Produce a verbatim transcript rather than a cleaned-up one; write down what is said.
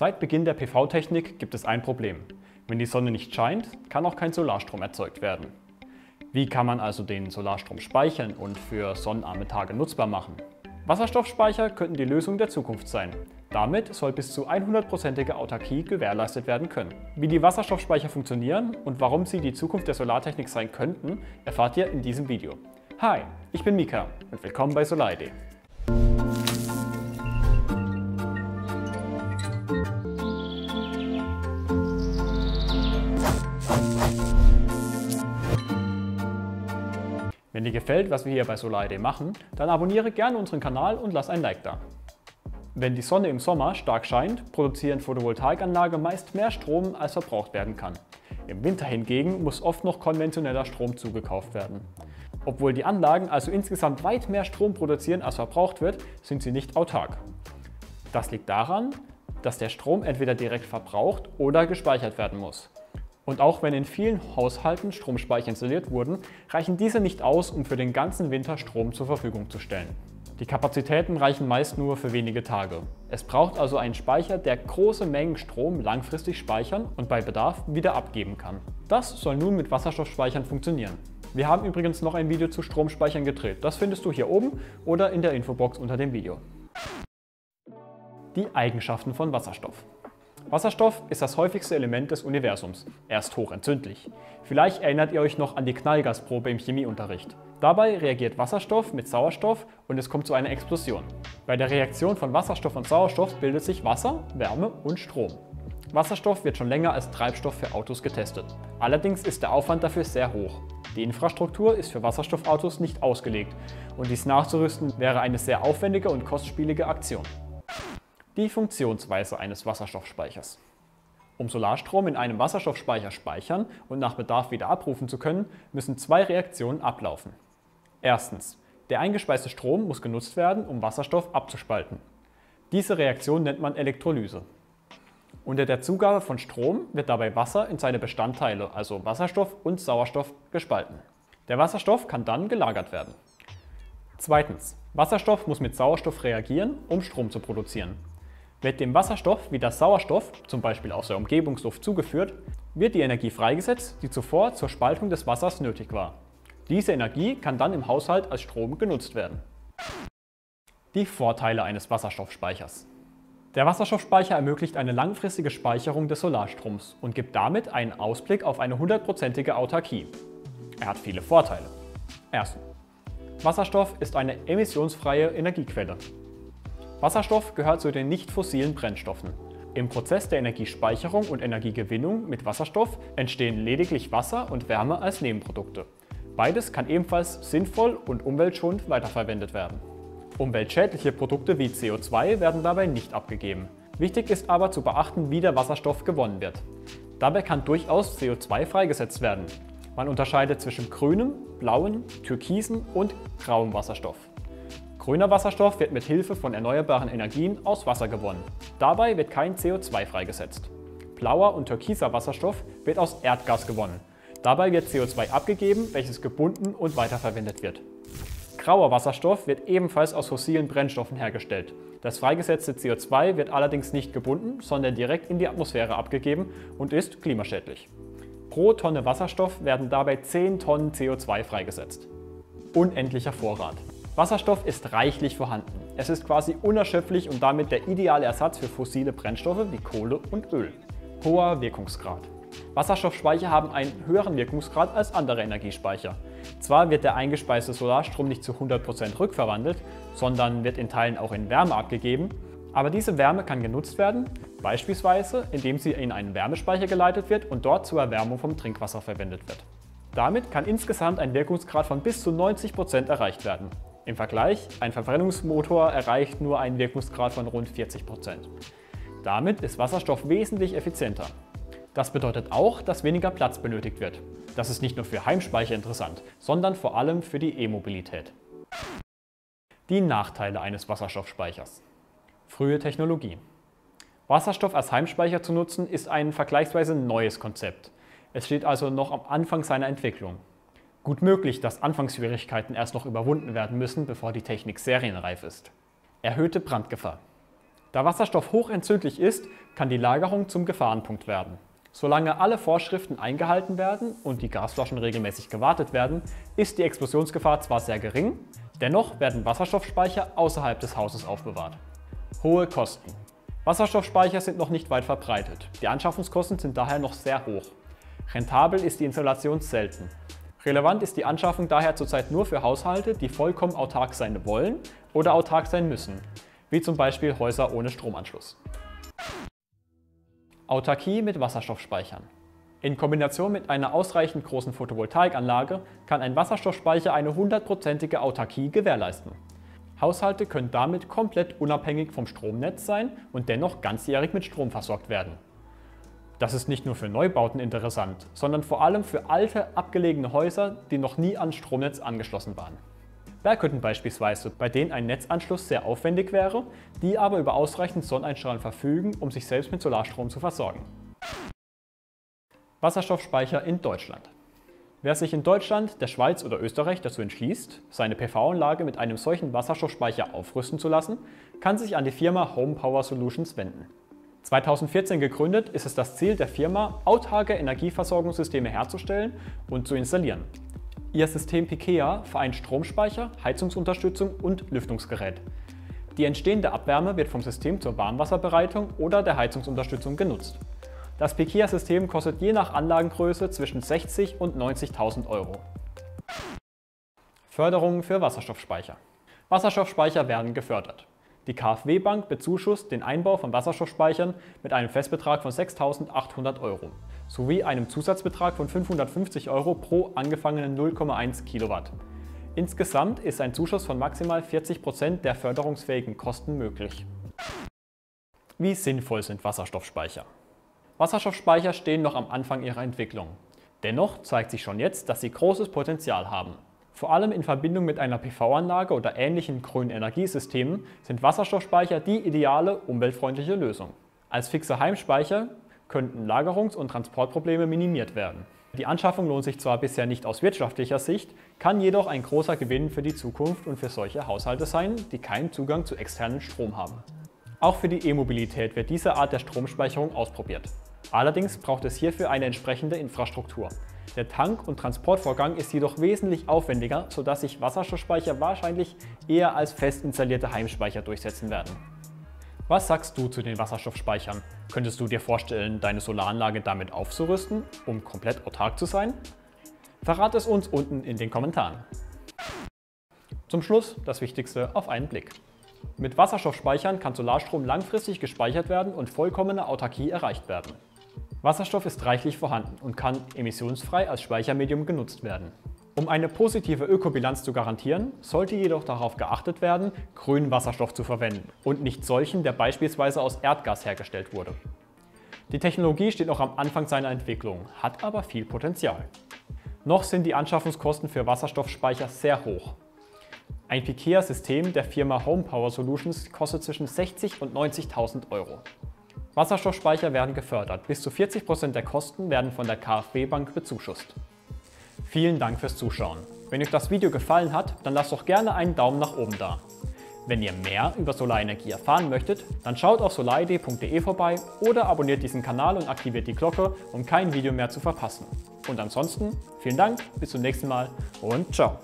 Seit Beginn der P V-Technik gibt es ein Problem. Wenn die Sonne nicht scheint, kann auch kein Solarstrom erzeugt werden. Wie kann man also den Solarstrom speichern und für sonnenarme Tage nutzbar machen? Wasserstoffspeicher könnten die Lösung der Zukunft sein. Damit soll bis zu hundertprozentige Autarkie gewährleistet werden können. Wie die Wasserstoffspeicher funktionieren und warum sie die Zukunft der Solartechnik sein könnten, erfahrt ihr in diesem Video. Hi, ich bin Mika und willkommen bei Solaridee. Wenn dir gefällt, was wir hier bei Solaridee machen, dann abonniere gerne unseren Kanal und lass ein Like da. Wenn die Sonne im Sommer stark scheint, produzieren Photovoltaikanlagen meist mehr Strom, als verbraucht werden kann. Im Winter hingegen muss oft noch konventioneller Strom zugekauft werden. Obwohl die Anlagen also insgesamt weit mehr Strom produzieren, als verbraucht wird, sind sie nicht autark. Das liegt daran, dass der Strom entweder direkt verbraucht oder gespeichert werden muss. Und auch wenn in vielen Haushalten Stromspeicher installiert wurden, reichen diese nicht aus, um für den ganzen Winter Strom zur Verfügung zu stellen. Die Kapazitäten reichen meist nur für wenige Tage. Es braucht also einen Speicher, der große Mengen Strom langfristig speichern und bei Bedarf wieder abgeben kann. Das soll nun mit Wasserstoffspeichern funktionieren. Wir haben übrigens noch ein Video zu Stromspeichern gedreht. Das findest du hier oben oder in der Infobox unter dem Video. Die Eigenschaften von Wasserstoff. Wasserstoff ist das häufigste Element des Universums. Er ist hochentzündlich. Vielleicht erinnert ihr euch noch an die Knallgasprobe im Chemieunterricht. Dabei reagiert Wasserstoff mit Sauerstoff und es kommt zu einer Explosion. Bei der Reaktion von Wasserstoff und Sauerstoff bildet sich Wasser, Wärme und Strom. Wasserstoff wird schon länger als Treibstoff für Autos getestet. Allerdings ist der Aufwand dafür sehr hoch. Die Infrastruktur ist für Wasserstoffautos nicht ausgelegt und dies nachzurüsten wäre eine sehr aufwendige und kostspielige Aktion. Die Funktionsweise eines Wasserstoffspeichers. Um Solarstrom in einem Wasserstoffspeicher speichern und nach Bedarf wieder abrufen zu können, müssen zwei Reaktionen ablaufen. Erstens, der eingespeiste Strom muss genutzt werden, um Wasserstoff abzuspalten. Diese Reaktion nennt man Elektrolyse. Unter der Zugabe von Strom wird dabei Wasser in seine Bestandteile, also Wasserstoff und Sauerstoff, gespalten. Der Wasserstoff kann dann gelagert werden. Zweitens, Wasserstoff muss mit Sauerstoff reagieren, um Strom zu produzieren. Wird dem Wasserstoff wie das Sauerstoff, zum Beispiel aus der Umgebungsluft, zugeführt, wird die Energie freigesetzt, die zuvor zur Spaltung des Wassers nötig war. Diese Energie kann dann im Haushalt als Strom genutzt werden. Die Vorteile eines Wasserstoffspeichers. Der Wasserstoffspeicher ermöglicht eine langfristige Speicherung des Solarstroms und gibt damit einen Ausblick auf eine hundertprozentige Autarkie. Er hat viele Vorteile. Erstens. Wasserstoff ist eine emissionsfreie Energiequelle. Wasserstoff gehört zu den nicht-fossilen Brennstoffen. Im Prozess der Energiespeicherung und Energiegewinnung mit Wasserstoff entstehen lediglich Wasser und Wärme als Nebenprodukte. Beides kann ebenfalls sinnvoll und umweltschonend weiterverwendet werden. Umweltschädliche Produkte wie C O zwei werden dabei nicht abgegeben. Wichtig ist aber zu beachten, wie der Wasserstoff gewonnen wird. Dabei kann durchaus C O zwei freigesetzt werden. Man unterscheidet zwischen grünem, blauem, türkisen und grauem Wasserstoff. Grüner Wasserstoff wird mit Hilfe von erneuerbaren Energien aus Wasser gewonnen. Dabei wird kein C O zwei freigesetzt. Blauer und türkiser Wasserstoff wird aus Erdgas gewonnen. Dabei wird C O zwei abgegeben, welches gebunden und weiterverwendet wird. Grauer Wasserstoff wird ebenfalls aus fossilen Brennstoffen hergestellt. Das freigesetzte C O zwei wird allerdings nicht gebunden, sondern direkt in die Atmosphäre abgegeben und ist klimaschädlich. Pro Tonne Wasserstoff werden dabei zehn Tonnen C O zwei freigesetzt. Unendlicher Vorrat. Wasserstoff ist reichlich vorhanden. Es ist quasi unerschöpflich und damit der ideale Ersatz für fossile Brennstoffe wie Kohle und Öl. Hoher Wirkungsgrad. Wasserstoffspeicher haben einen höheren Wirkungsgrad als andere Energiespeicher. Zwar wird der eingespeiste Solarstrom nicht zu hundert Prozent rückverwandelt, sondern wird in Teilen auch in Wärme abgegeben, aber diese Wärme kann genutzt werden, beispielsweise indem sie in einen Wärmespeicher geleitet wird und dort zur Erwärmung vom Trinkwasser verwendet wird. Damit kann insgesamt ein Wirkungsgrad von bis zu neunzig Prozent erreicht werden. Im Vergleich, ein Verbrennungsmotor erreicht nur einen Wirkungsgrad von rund vierzig Prozent. Damit ist Wasserstoff wesentlich effizienter. Das bedeutet auch, dass weniger Platz benötigt wird. Das ist nicht nur für Heimspeicher interessant, sondern vor allem für die E-Mobilität. Die Nachteile eines Wasserstoffspeichers. Frühe Technologie. Wasserstoff als Heimspeicher zu nutzen, ist ein vergleichsweise neues Konzept. Es steht also noch am Anfang seiner Entwicklung. Gut möglich, dass Anfangsschwierigkeiten erst noch überwunden werden müssen, bevor die Technik serienreif ist. Erhöhte Brandgefahr. Da Wasserstoff hochentzündlich ist, kann die Lagerung zum Gefahrenpunkt werden. Solange alle Vorschriften eingehalten werden und die Gasflaschen regelmäßig gewartet werden, ist die Explosionsgefahr zwar sehr gering, dennoch werden Wasserstoffspeicher außerhalb des Hauses aufbewahrt. Hohe Kosten. Wasserstoffspeicher sind noch nicht weit verbreitet. Die Anschaffungskosten sind daher noch sehr hoch. Rentabel ist die Installation selten. Relevant ist die Anschaffung daher zurzeit nur für Haushalte, die vollkommen autark sein wollen oder autark sein müssen, wie zum Beispiel Häuser ohne Stromanschluss. Autarkie mit Wasserstoffspeichern. In Kombination mit einer ausreichend großen Photovoltaikanlage kann ein Wasserstoffspeicher eine hundertprozentige Autarkie gewährleisten. Haushalte können damit komplett unabhängig vom Stromnetz sein und dennoch ganzjährig mit Strom versorgt werden. Das ist nicht nur für Neubauten interessant, sondern vor allem für alte, abgelegene Häuser, die noch nie an Stromnetz angeschlossen waren. Berghütten beispielsweise, bei denen ein Netzanschluss sehr aufwendig wäre, die aber über ausreichend Sonneneinstrahlung verfügen, um sich selbst mit Solarstrom zu versorgen. Wasserstoffspeicher in Deutschland. Wer sich in Deutschland, der Schweiz oder Österreich dazu entschließt, seine P V-Anlage mit einem solchen Wasserstoffspeicher aufrüsten zu lassen, kann sich an die Firma Home Power Solutions wenden. zweitausendvierzehn gegründet, ist es das Ziel der Firma, autarke Energieversorgungssysteme herzustellen und zu installieren. Ihr System PICEA vereint Stromspeicher, Heizungsunterstützung und Lüftungsgerät. Die entstehende Abwärme wird vom System zur Warmwasserbereitung oder der Heizungsunterstützung genutzt. Das PICEA-System kostet je nach Anlagengröße zwischen sechzigtausend und neunzigtausend Euro. Förderungen für Wasserstoffspeicher. Wasserstoffspeicher werden gefördert. Die KfW-Bank bezuschusst den Einbau von Wasserstoffspeichern mit einem Festbetrag von sechstausendachthundert Euro sowie einem Zusatzbetrag von fünfhundertfünfzig Euro pro angefangenen null Komma eins Kilowatt. Insgesamt ist ein Zuschuss von maximal vierzig Prozent der förderungsfähigen Kosten möglich. Wie sinnvoll sind Wasserstoffspeicher? Wasserstoffspeicher stehen noch am Anfang ihrer Entwicklung. Dennoch zeigt sich schon jetzt, dass sie großes Potenzial haben. Vor allem in Verbindung mit einer P V-Anlage oder ähnlichen grünen Energiesystemen sind Wasserstoffspeicher die ideale umweltfreundliche Lösung. Als fixer Heimspeicher könnten Lagerungs- und Transportprobleme minimiert werden. Die Anschaffung lohnt sich zwar bisher nicht aus wirtschaftlicher Sicht, kann jedoch ein großer Gewinn für die Zukunft und für solche Haushalte sein, die keinen Zugang zu externem Strom haben. Auch für die E-Mobilität wird diese Art der Stromspeicherung ausprobiert. Allerdings braucht es hierfür eine entsprechende Infrastruktur. Der Tank- und Transportvorgang ist jedoch wesentlich aufwendiger, sodass sich Wasserstoffspeicher wahrscheinlich eher als fest installierte Heimspeicher durchsetzen werden. Was sagst du zu den Wasserstoffspeichern? Könntest du dir vorstellen, deine Solaranlage damit aufzurüsten, um komplett autark zu sein? Verrat es uns unten in den Kommentaren. Zum Schluss das Wichtigste auf einen Blick. Mit Wasserstoffspeichern kann Solarstrom langfristig gespeichert werden und vollkommene Autarkie erreicht werden. Wasserstoff ist reichlich vorhanden und kann emissionsfrei als Speichermedium genutzt werden. Um eine positive Ökobilanz zu garantieren, sollte jedoch darauf geachtet werden, grünen Wasserstoff zu verwenden und nicht solchen, der beispielsweise aus Erdgas hergestellt wurde. Die Technologie steht noch am Anfang seiner Entwicklung, hat aber viel Potenzial. Noch sind die Anschaffungskosten für Wasserstoffspeicher sehr hoch. Ein PICEA-System der Firma Home Power Solutions kostet zwischen sechzigtausend und neunzigtausend Euro. Wasserstoffspeicher werden gefördert. Bis zu vierzig Prozent der Kosten werden von der KfW-Bank bezuschusst. Vielen Dank fürs Zuschauen. Wenn euch das Video gefallen hat, dann lasst doch gerne einen Daumen nach oben da. Wenn ihr mehr über Solarenergie erfahren möchtet, dann schaut auf solaridee punkt de vorbei oder abonniert diesen Kanal und aktiviert die Glocke, um kein Video mehr zu verpassen. Und ansonsten vielen Dank, bis zum nächsten Mal und ciao!